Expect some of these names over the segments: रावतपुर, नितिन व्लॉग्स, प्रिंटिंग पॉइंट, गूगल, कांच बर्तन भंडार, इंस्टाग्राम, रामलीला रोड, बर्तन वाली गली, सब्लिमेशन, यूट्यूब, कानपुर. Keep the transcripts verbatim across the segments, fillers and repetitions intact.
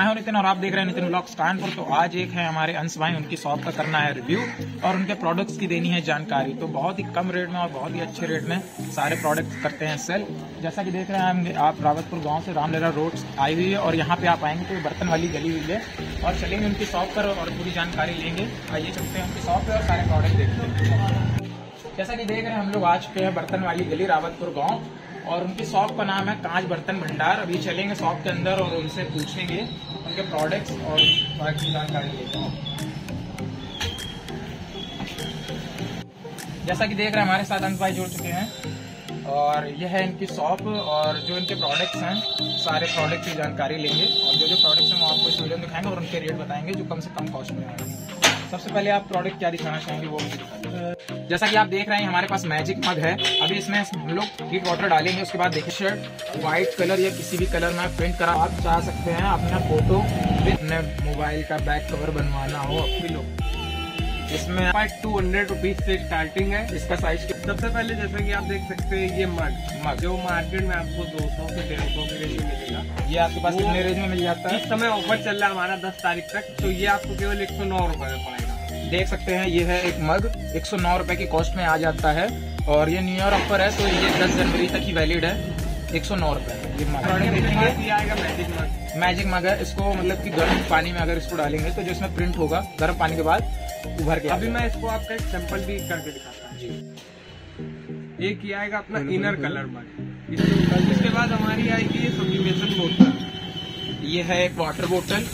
मैं हूं नितिन और आप देख रहे हैं नितिन व्लॉग्स कानपुर। तो आज एक है हमारे अंश भाई, उनकी शॉप का करना है रिव्यू और उनके प्रोडक्ट्स की देनी है जानकारी। तो बहुत ही कम रेट में और बहुत ही अच्छे रेट में सारे प्रोडक्ट्स करते हैं सेल। जैसा कि देख रहे हैं आप रावतपुर गाँव से रामलीला रोड आई हुई है और यहाँ पे आप आएंगे तो बर्तन वाली गली हुई है और चलेंगे उनकी शॉप पर और पूरी जानकारी लेंगे। आइए चलते हैं उनकी शॉप पर और सारे प्रोडक्ट देखते हैं। जैसा कि देख रहे हैं हम लोग आज पे है बर्तन वाली गली रावतपुर गाँव और उनकी शॉप का नाम है कांच बर्तन भंडार। अभी चलेंगे शॉप के अंदर और उनसे पूछेंगे उनके प्रोडक्ट्स और प्रोडक्ट की जानकारी लेते हैं। जैसा कि देख रहे हैं हमारे साथ अंश भाई जुड़ चुके हैं और यह है इनकी शॉप और जो इनके प्रोडक्ट्स हैं सारे प्रोडक्ट की जानकारी लेंगे और जो जो प्रोडक्ट्स हैं वो आपको इस वीडियो में दिखाएंगे और उनके रेट बताएंगे जो कम से कम कॉस्ट में आएंगे। सबसे पहले आप प्रोडक्ट क्या दिखाना चाहेंगे वो मुझे दिखाइए। जैसा कि आप देख रहे हैं हमारे पास मैजिक मग है। अभी इसमें हम लोग हीट वाटर डालेंगे, उसके बाद देखिए शर्ट व्हाइट कलर या किसी भी कलर में प्रिंट करा आप चाह सकते हैं। अपना फोटो अपने मोबाइल का बैक कवर बनवाना हो अपनी लोग इसमें टू हंड्रेड रुपीज से स्टार्टिंग है इसका साइज। सबसे पहले जैसा कि आप देख सकते हैं ये मग मग जो मार्केट में आपको दो सौ से डेढ़ सौ के रेंज में मिलेगा, ये आपके पास कितने रेंज में मिल जाता है? इस समय ऑफर चल रहा है हमारा दस तारीख तक, तो ये आपको केवल एक सौ नौ रुपए में पड़ेगा। देख सकते हैं ये है एक मग एक सौ नौ रुपए की कॉस्ट में आ जाता है और ये न्यू ईयर ऑफर है तो ये दस जनवरी तक ही वैलिड है। एक सौ नौ रुपए ये आएगा। मैजिक मग मैजिक मग है, इसको मतलब की गर्म पानी में अगर इसको डालेंगे तो जिसमें प्रिंट होगा गर्म पानी के बाद उभर के। अभी मैं इसको आपका एक सैंपल भी करके दिखाता हूँ जी। ये किया आएगा अपना इनर कलर मग। इसके बाद हमारी आएगी ये सब्लिमेशन बोतल। ये है एक वाटर बोतल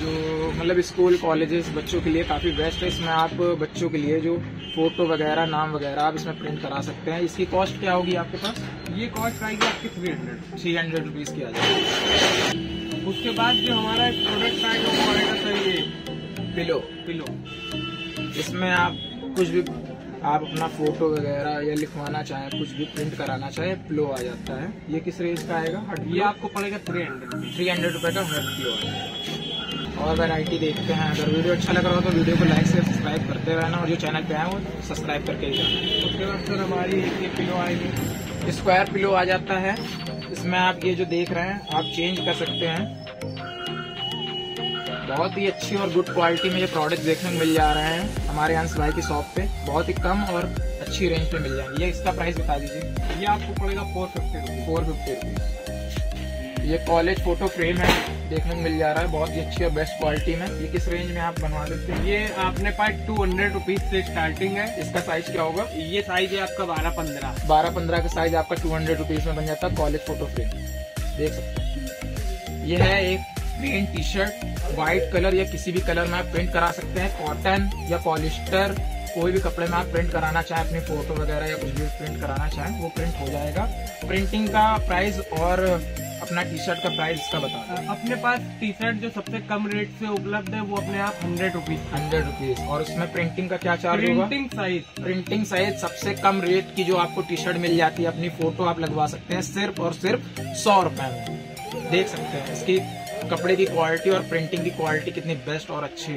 जो मतलब स्कूल कॉलेजेस बच्चों के लिए काफ़ी बेस्ट है। इसमें आप बच्चों के लिए जो फोटो वगैरह नाम वगैरह आप इसमें प्रिंट करा सकते हैं। इसकी कॉस्ट क्या होगी आपके पास? ये कॉस्ट आएगी आपकी three hundred three hundred rupees की आ जाएगी। उसके बाद जो हमारा एक प्रोडक्ट आएगा वो आएगा सर ये पिलो पिलो। इसमें आप कुछ भी आप अपना फोटो वगैरह या लिखवाना चाहें कुछ भी प्रिंट कराना चाहे पिलो आ जाता है। ये किस रेंज का आएगा? ये आपको पड़ेगा थ्री हंड्रेड थ्री हंड्रेड रुपये का हंड्रेड पिलो आ जाएगा। और वैरायटी देखते हैं। अगर वीडियो अच्छा लग रहा हो तो वीडियो को लाइक से सब्सक्राइब करते रहना और जो चैनल पे आए वो सब्सक्राइब करके ही जाना। उसके बाद सर हमारी ये पिलो आएगी स्क्वायर पिलो आ जाता है। इसमें आप ये जो देख रहे हैं आप चेंज कर सकते हैं। बहुत ही अच्छी और गुड क्वालिटी में ये प्रोडक्ट देखने को मिल जा रहे हैं हमारे अंश भाई की शॉप पे। बहुत ही कम और अच्छी रेंज पे मिल जाएंगे। ये इसका प्राइस बता दीजिए। ये आपको पड़ेगा four fifty rupees four fifty rupees. ये कॉलेज फोटो फ्रेम है देखने को मिल जा रहा है बहुत ही अच्छी और बेस्ट क्वालिटी में। ये किस रेंज में आप बनवा सकते हैं? ये आपने पास टू हंड्रेड रुपीज से स्टार्टिंग है। इसका साइज क्या होगा? ये साइज है आपका बारह पंद्रह बारह पंद्रह का साइज आपका टू हंड्रेड रुपीज में बन जाता है कॉलेज फोटो फ्रेम। देख सकते हैं ये है एक plain T shirt white colour या किसी भी कलर में आप प्रिंट करा सकते हैं। कॉटन या पॉलिस्टर कोई भी कपड़े में आप प्रिंट कराना चाहें अपनी फोटो वगैरह या कुछ भी प्रिंट कराना चाहें वो प्रिंट हो जाएगा। प्रिंटिंग का प्राइस और अपना टी शर्ट का प्राइस इसका बता दें। अपने पास टी शर्ट जो सबसे कम रेट से उपलब्ध है वो अपने आप हंड्रेड रुपीज हंड्रेड रुपीज और उसमें प्रिंटिंग का क्या चार्ज होगा? प्रिंटिंग साइज प्रिंटिंग साइज सबसे कम रेट की जो आपको टी शर्ट मिल जाती है अपनी फोटो आप लगवा सकते हैं सिर्फ और सिर्फ सौ रुपए में। देख सकते हैं इसकी कपड़े की क्वालिटी और प्रिंटिंग की क्वालिटी कितनी बेस्ट और अच्छी।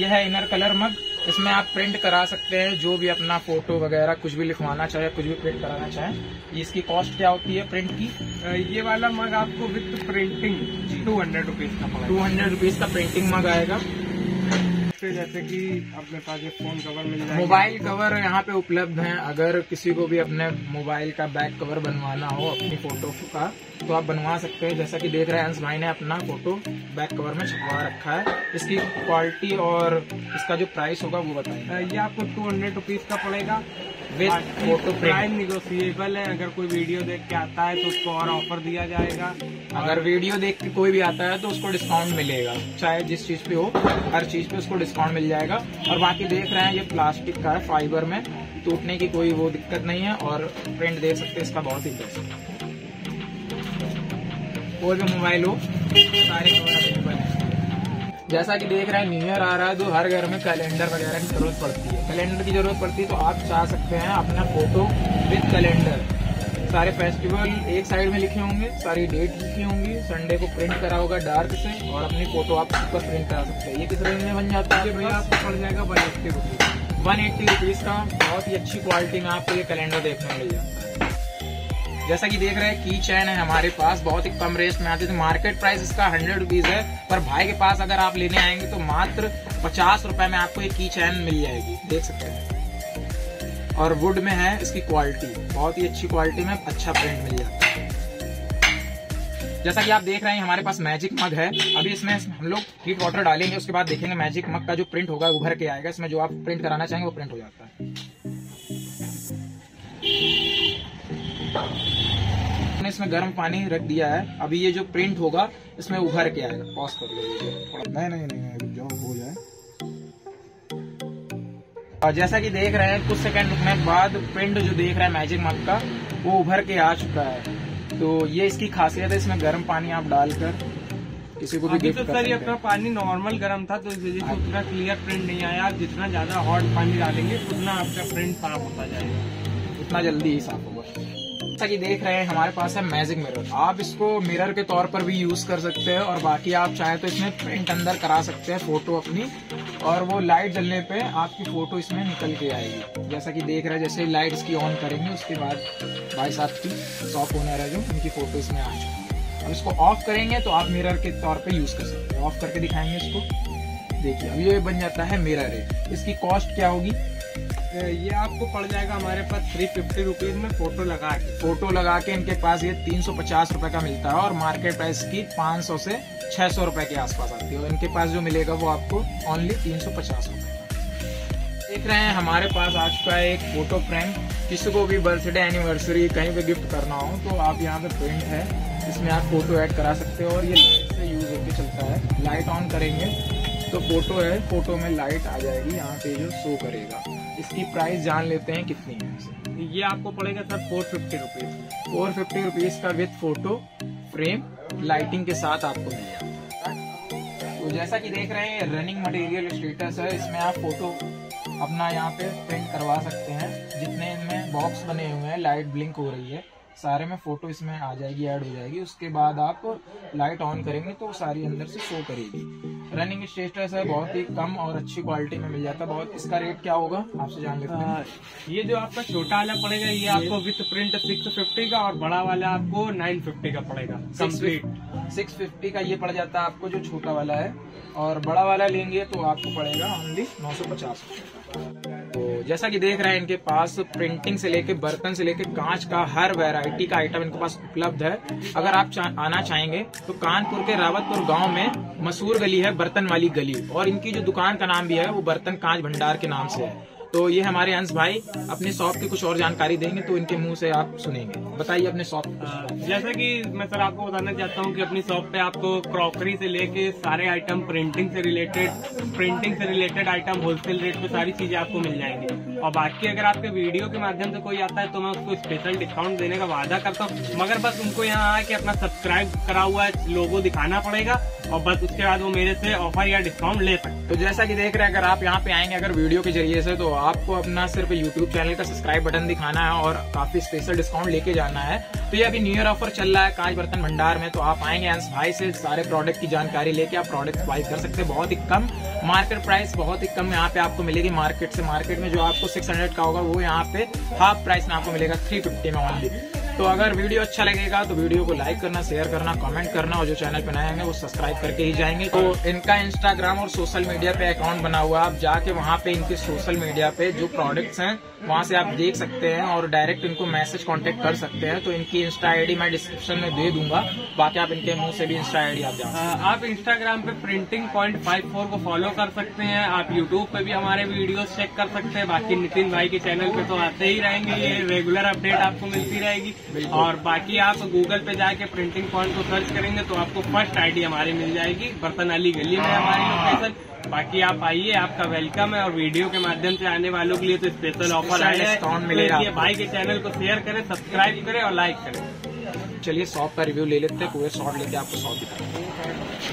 यह है इनर कलर मग। इसमें आप प्रिंट करा सकते हैं जो भी अपना फोटो वगैरह कुछ भी लिखवाना चाहे कुछ भी प्रिंट कराना चाहे। इसकी कॉस्ट क्या होती है प्रिंट की? ये वाला मग आपको with printing two hundred rupees का टू हंड्रेड रुपीज का प्रिंटिंग मग आएगा। जैसे कि अपने पास ये फोन कवर मिल जाएगा, मोबाइल कवर यहाँ पे उपलब्ध हैं। अगर किसी को भी अपने मोबाइल का बैक कवर बनवाना हो अपनी फोटो का तो आप बनवा सकते हैं। जैसा कि देख रहे हैं अंश भाई ने अपना फोटो बैक कवर में छपवा रखा है। इसकी क्वालिटी और इसका जो प्राइस होगा वो बताइए। ये आपको टू हंड्रेड रुपीज का पड़ेगा विद फोटो प्राइस निगोशिएबल है। अगर कोई वीडियो देख के आता है तो उसको और ऑफर दिया जाएगा। अगर वीडियो देख के कोई भी आता है तो उसको डिस्काउंट मिलेगा, चाहे जिस चीज पे हो हर चीज पे उसको डिस्काउंट मिल जाएगा। और बाकी देख रहे हैं ये प्लास्टिक का है फाइबर में, टूटने की कोई वो दिक्कत नहीं है और प्रिंट देख सकते हैं इसका बहुत ही बेस्ट। और जो मोबाइल हो सारे कवर अवेलेबल है। जैसा कि देख रहे हैं न्यू ईयर आ रहा है तो हर घर में कैलेंडर वगैरह की जरूरत पड़ती है। कैलेंडर की जरूरत पड़ती है तो आप चाह सकते हैं अपना फोटो विद कैलेंडर। सारे फेस्टिवल एक साइड में लिखे होंगे, सारी डेट लिखी होंगी, संडे को प्रिंट करा होगा डार्क से और अपनी फोटो आप ऊपर प्रिंट करा सकते हैं। ये किस रेंज में बन जाता है भैया? आपको पड़ जाएगा one eighty rupees one eighty rupees का बहुत ही अच्छी क्वालिटी में आपको ये कैलेंडर देखने मिल जाता है। जैसा कि देख रहे हैं की चैन है हमारे पास, बहुत ही कम रेट में आती है। मार्केट प्राइस इसका हंड्रेड रुपीज है, पर भाई के पास अगर आप लेने आएंगे तो मात्र पचास रुपए में आपको ये की चैन मिल जाएगी, देख सकते हैं। और वुड में है इसकी क्वालिटी, बहुत ही अच्छी क्वालिटी में अच्छा प्रिंट मिल जाता है। जैसा कि आप देख रहे हैं हमारे पास मैजिक मग है। अभी इसमें हम लोग हीट वाटर डालेंगे, उसके बाद देखेंगे मैजिक मग का जो प्रिंट होगा उभर के आएगा। इसमें जो आप प्रिंट कराना चाहेंगे वो प्रिंट हो जाता है। हमने इसमें गर्म पानी रख दिया है, अभी ये जो प्रिंट होगा इसमें उभर के आएगा। पॉज कर लीजिए, नहीं नहीं नहीं जो हो जाए। और जैसा कि देख रहे हैं कुछ सेकेंड रुकने के बाद प्रिंट जो देख रहा है मैजिक मग का वो उभर के आ चुका है। तो ये इसकी खासियत है, इसमें गर्म पानी आप डालकर किसी को भी गिफ्ट कर सकते हैं। अभी तो सर अपना पानी नॉर्मल गर्म था तो इसलिए उतना क्लियर प्रिंट नहीं आया। आप जितना ज्यादा हॉट पानी डालेंगे उतना आपका प्रिंट साफ होता जाएगा, उतना जल्दी ही साफ होगा। जैसा कि देख रहे हैं हमारे पास है मैजिक मिरर। आप इसको मिरर के तौर पर भी यूज कर सकते हैं और बाकी आप चाहे तो इसमें प्रिंट अंदर करा सकते हैं फोटो अपनी, और वो लाइट जलने पे आपकी फोटो इसमें निकल के आएगी। जैसा कि देख रहे हैं जैसे लाइट इसकी ऑन करेंगे उसके बाद भाई साहब की शॉप ओनर है जो, उनकी फोटो इसमें आ जाएगी। अब इसको ऑफ करेंगे तो आप मिरर के तौर पे यूज कर सकते हैं। ऑफ करके दिखाएंगे इसको, देखिए अब ये बन जाता है मिरर है। इसकी कॉस्ट क्या होगी? ये आपको पड़ जाएगा हमारे पास थ्री फिफ्टी रुपीज में फोटो लगा के। फोटो लगा के इनके पास ये तीन सौ पचास रुपए का मिलता है और मार्केट प्राइस की पाँच सौ से छह सौ रुपए के आसपास आती है। और इनके पास जो मिलेगा वो आपको ओनली तीन सौ पचास रुपए। देख रहे हैं हमारे पास आज का एक फोटो फ्रेम, किसी को भी बर्थडे एनिवर्सरी कहीं पे गिफ्ट करना हो तो आप यहाँ पे प्रिंट है, इसमें आप फोटो ऐड करा सकते हो। और ये लाइट से यूज होकर चलता है, लाइट ऑन करेंगे तो फोटो है, फोटो में लाइट आ जाएगी यहाँ पे जो शो करेगा। इसकी प्राइस जान लेते हैं कितनी है। ये आपको पड़ेगा sir four fifty rupees four fifty rupees का विथ फोटो फ्रेम लाइटिंग के साथ आपको मिल जाएगा। तो जैसा कि देख रहे हैं रनिंग मटेरियल स्टेटस है, इसमें आप फोटो अपना यहाँ पे प्रिंट करवा सकते हैं। जितने इनमें बॉक्स बने हुए हैं, लाइट ब्लिंक हो रही है, सारे में फोटो इसमें आ जाएगी, ऐड हो जाएगी। उसके बाद आप लाइट ऑन करेंगे तो सारी अंदर से शो करेगी। रनिंग स्टेटस है, बहुत ही कम और अच्छी क्वालिटी में मिल जाता है। बहुत इसका रेट क्या होगा आपसे जान लेते हैं। ये जो आपका छोटा वाला पड़ेगा ये आपको विथ प्रिंट सिक्स फिफ्टी का और बड़ा वाला आपको नाइन फिफ्टी का पड़ेगा। कंप्लीट सिक्स फिफ्टी का ये पड़ जाता है आपको जो छोटा वाला है, और बड़ा वाला लेंगे तो आपको पड़ेगा ओनली नौ सौ पचास रुपये। तो जैसा कि देख रहे हैं इनके पास प्रिंटिंग से लेके बर्तन से लेके कांच का हर वैरायटी का आइटम इनके पास उपलब्ध है। अगर आप चा, आना चाहेंगे तो कानपुर के रावतपुर गांव में मशहूर गली है बर्तन वाली गली, और इनकी जो दुकान का नाम भी है वो बर्तन कांच भंडार के नाम से है। तो ये हमारे अंश भाई अपने शॉप की कुछ और जानकारी देंगे तो इनके मुंह से आप सुनेंगे। बताइए अपने शॉप। जैसा कि मैं सर आपको बताना चाहता हूँ कि अपनी शॉप पे आपको क्रॉकरी से लेके सारे आइटम प्रिंटिंग से रिलेटेड प्रिंटिंग से रिलेटेड आइटम होलसेल रेट पे सारी चीजें आपको मिल जाएंगी। और बाकी अगर आपके वीडियो के माध्यम से कोई आता है तो मैं उसको स्पेशल डिस्काउंट देने का वादा करता हूँ, मगर बस उनको यहाँ आके अपना सब्सक्राइब करा हुआ लोगो दिखाना पड़ेगा और बस उसके बाद वो मेरे से ऑफर या डिस्काउंट ले सकते। तो जैसा कि देख रहे हैं अगर आप यहाँ पे आएंगे अगर वीडियो के जरिए से तो आपको अपना सिर्फ यूट्यूब चैनल का सब्सक्राइब बटन दिखाना है और काफी स्पेशल डिस्काउंट लेके जाना है। तो ये अभी न्यू ईयर ऑफर चल रहा है कांच बर्तन भंडार में, तो आप आएंगे अंश भाई से सारे प्रोडक्ट की जानकारी लेके आप प्रोडक्ट बाई कर सकते हैं। बहुत ही कम मार्केट प्राइस, बहुत ही कम यहाँ पे आपको मिलेगी मार्केट से। मार्केट में जो आपको सिक्स हंड्रेड का होगा वो यहाँ पे हाफ प्राइस में आपको मिलेगा थ्री फिफ्टी में ओनली। तो अगर वीडियो अच्छा लगेगा तो वीडियो को लाइक करना, शेयर करना, कमेंट करना, और जो चैनल पे नए आएंगे वो सब्सक्राइब करके ही जाएंगे। तो इनका इंस्टाग्राम और सोशल मीडिया पे अकाउंट बना हुआ, आप जाके वहाँ पे इनके सोशल मीडिया पे जो प्रोडक्ट्स हैं वहाँ से आप देख सकते हैं और डायरेक्ट इनको मैसेज कांटेक्ट कर सकते हैं। तो इनकी इंस्टा आईडी मैं डिस्क्रिप्शन में दे दूंगा, बाकी आप इनके मुंह से भी इंस्टा आईडी आप जान। आप इंस्टाग्राम पे प्रिंटिंग पॉइंट फाइव फोर को फॉलो कर सकते हैं। आप यूट्यूब पे भी हमारे वीडियो चेक कर सकते हैं। बाकी नितिन भाई के चैनल पे तो आते ही रहेंगे, ये रेगुलर अपडेट आपको मिलती रहेगी। और बाकी आप गूगल पे जाके प्रिंटिंग पॉइंट को सर्च करेंगे तो आपको फर्स्ट आईडी हमारी मिल जाएगी। बर्तन वाली गली में हमारी लोकेशन। बाकी आप आइए, आपका वेलकम है। और वीडियो के माध्यम से आने वालों के लिए तो स्पेशल ऑफर आया है, डिस्काउंट मिलेगा। भाई के चैनल को शेयर करें, सब्सक्राइब करें और लाइक करें। चलिए शॉप का रिव्यू ले लेते हैं, पूरे शॉप लेके आपको शॉप दिखाते हैं।